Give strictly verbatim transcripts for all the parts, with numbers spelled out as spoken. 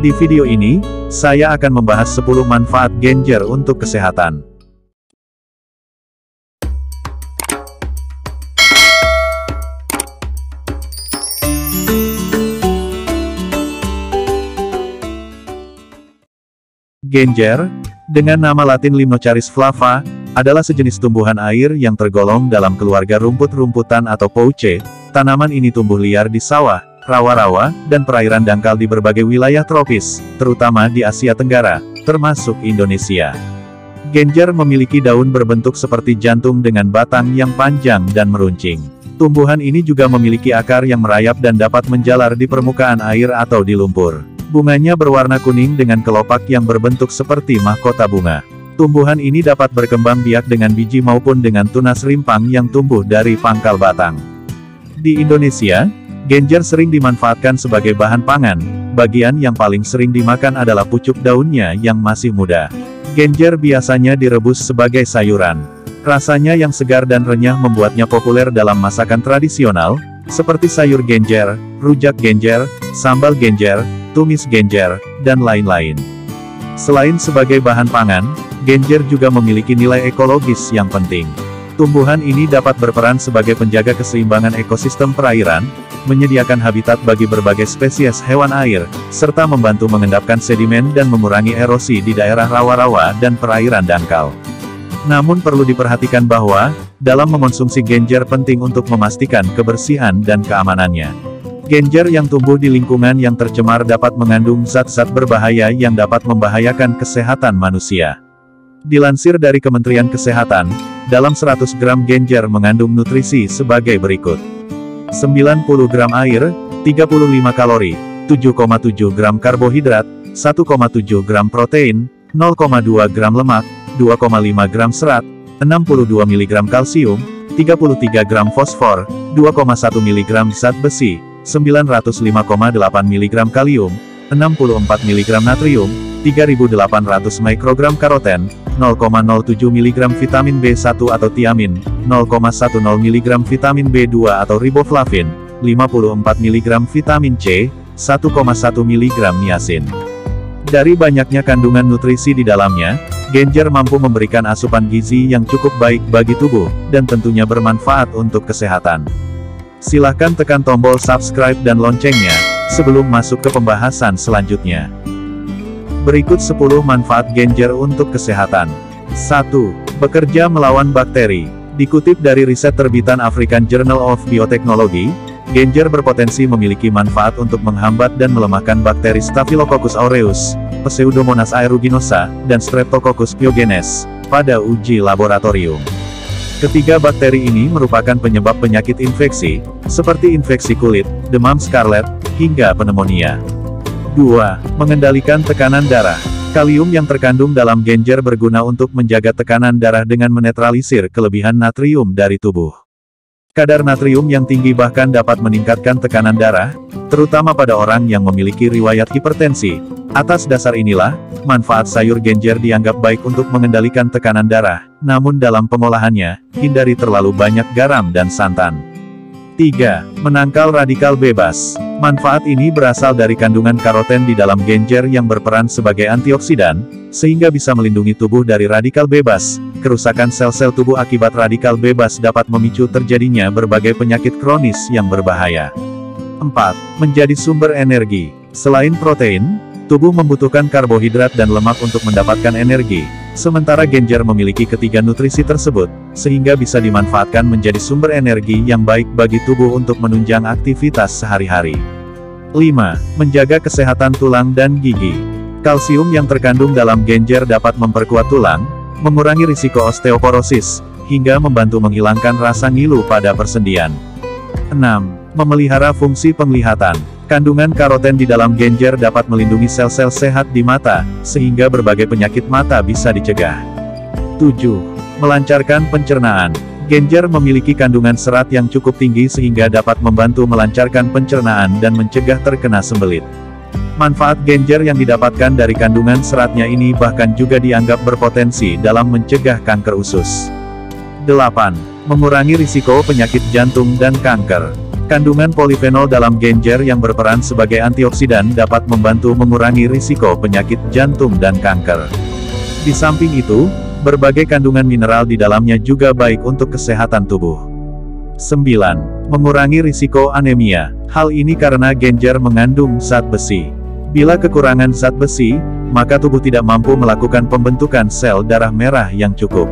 Di video ini, saya akan membahas sepuluh manfaat genjer untuk kesehatan. Genjer, dengan nama latin Limnocharis flava, adalah sejenis tumbuhan air yang tergolong dalam keluarga rumput-rumputan atau Poaceae. Tanaman ini tumbuh liar di sawah, rawa-rawa, dan perairan dangkal di berbagai wilayah tropis, terutama di Asia Tenggara, termasuk Indonesia. Genjer memiliki daun berbentuk seperti jantung dengan batang yang panjang dan meruncing. Tumbuhan ini juga memiliki akar yang merayap dan dapat menjalar di permukaan air atau di lumpur. Bunganya berwarna kuning dengan kelopak yang berbentuk seperti mahkota bunga. Tumbuhan ini dapat berkembang biak dengan biji maupun dengan tunas rimpang yang tumbuh dari pangkal batang. Di Indonesia, genjer sering dimanfaatkan sebagai bahan pangan. Bagian yang paling sering dimakan adalah pucuk daunnya yang masih muda. Genjer biasanya direbus sebagai sayuran. Rasanya yang segar dan renyah membuatnya populer dalam masakan tradisional, seperti sayur genjer, rujak genjer, sambal genjer, tumis genjer, dan lain-lain. Selain sebagai bahan pangan, genjer juga memiliki nilai ekologis yang penting. Tumbuhan ini dapat berperan sebagai penjaga keseimbangan ekosistem perairan, menyediakan habitat bagi berbagai spesies hewan air, serta membantu mengendapkan sedimen dan mengurangi erosi di daerah rawa-rawa dan perairan dangkal. Namun perlu diperhatikan bahwa, dalam mengonsumsi genjer penting untuk memastikan kebersihan dan keamanannya. Genjer yang tumbuh di lingkungan yang tercemar dapat mengandung zat-zat berbahaya yang dapat membahayakan kesehatan manusia. Dilansir dari Kementerian Kesehatan, dalam seratus gram genjer mengandung nutrisi sebagai berikut. sembilan puluh gram air, tiga puluh lima kalori, tujuh koma tujuh gram karbohidrat, satu koma tujuh gram protein, nol koma dua gram lemak, dua koma lima gram serat, enam puluh dua miligram kalsium, tiga puluh tiga gram fosfor, dua koma satu miligram zat besi, sembilan ratus lima koma delapan miligram kalium, enam puluh empat miligram natrium, tiga ribu delapan ratus mikrogram karoten, nol koma nol tujuh miligram vitamin B satu atau tiamin, nol koma satu nol miligram vitamin B dua atau riboflavin, lima puluh empat miligram vitamin C, satu koma satu miligram niacin. Dari banyaknya kandungan nutrisi di dalamnya, genjer mampu memberikan asupan gizi yang cukup baik bagi tubuh, dan tentunya bermanfaat untuk kesehatan. Silahkan tekan tombol subscribe dan loncengnya, sebelum masuk ke pembahasan selanjutnya. Berikut sepuluh manfaat genjer untuk kesehatan. satu. Bekerja melawan bakteri. Dikutip dari riset terbitan African Journal of Biotechnology, genjer berpotensi memiliki manfaat untuk menghambat dan melemahkan bakteri Staphylococcus aureus, Pseudomonas aeruginosa, dan Streptococcus pyogenes, pada uji laboratorium. Ketiga bakteri ini merupakan penyebab penyakit infeksi, seperti infeksi kulit, demam skarlet, hingga pneumonia. dua. Mengendalikan tekanan darah. Kalium yang terkandung dalam genjer berguna untuk menjaga tekanan darah dengan menetralisir kelebihan natrium dari tubuh. Kadar natrium yang tinggi bahkan dapat meningkatkan tekanan darah, terutama pada orang yang memiliki riwayat hipertensi. Atas dasar inilah, manfaat sayur genjer dianggap baik untuk mengendalikan tekanan darah. Namun dalam pengolahannya, hindari terlalu banyak garam dan santan. tiga. Menangkal radikal bebas. Manfaat ini berasal dari kandungan karoten di dalam genjer yang berperan sebagai antioksidan, sehingga bisa melindungi tubuh dari radikal bebas. Kerusakan sel-sel tubuh akibat radikal bebas dapat memicu terjadinya berbagai penyakit kronis yang berbahaya. empat. Menjadi sumber energi. Selain protein, tubuh membutuhkan karbohidrat dan lemak untuk mendapatkan energi. Sementara genjer memiliki ketiga nutrisi tersebut, sehingga bisa dimanfaatkan menjadi sumber energi yang baik bagi tubuh untuk menunjang aktivitas sehari-hari. lima. Menjaga kesehatan tulang dan gigi. Kalsium yang terkandung dalam genjer dapat memperkuat tulang, mengurangi risiko osteoporosis, hingga membantu menghilangkan rasa ngilu pada persendian. enam. Memelihara fungsi penglihatan. Kandungan karoten di dalam genjer dapat melindungi sel-sel sehat di mata, sehingga berbagai penyakit mata bisa dicegah. tujuh. Melancarkan pencernaan. Genjer memiliki kandungan serat yang cukup tinggi sehingga dapat membantu melancarkan pencernaan dan mencegah terkena sembelit. Manfaat genjer yang didapatkan dari kandungan seratnya ini bahkan juga dianggap berpotensi dalam mencegah kanker usus. delapan. Mengurangi risiko penyakit jantung dan kanker. Kandungan polifenol dalam genjer yang berperan sebagai antioksidan dapat membantu mengurangi risiko penyakit jantung dan kanker. Di samping itu, berbagai kandungan mineral di dalamnya juga baik untuk kesehatan tubuh. sembilan. Mengurangi risiko anemia. Hal ini karena genjer mengandung zat besi. Bila kekurangan zat besi, maka tubuh tidak mampu melakukan pembentukan sel darah merah yang cukup.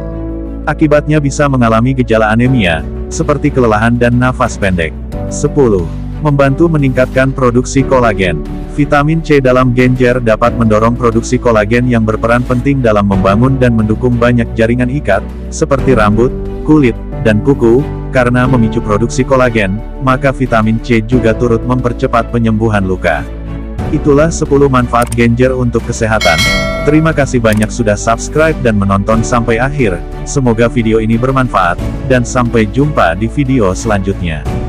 Akibatnya bisa mengalami gejala anemia, seperti kelelahan dan nafas pendek. sepuluh. Membantu meningkatkan produksi kolagen. Vitamin C dalam genjer dapat mendorong produksi kolagen yang berperan penting dalam membangun dan mendukung banyak jaringan ikat, seperti rambut, kulit, dan kuku. Karena memicu produksi kolagen, maka vitamin C juga turut mempercepat penyembuhan luka. Itulah sepuluh manfaat genjer untuk kesehatan. Terima kasih banyak sudah subscribe dan menonton sampai akhir. Semoga video ini bermanfaat, dan sampai jumpa di video selanjutnya.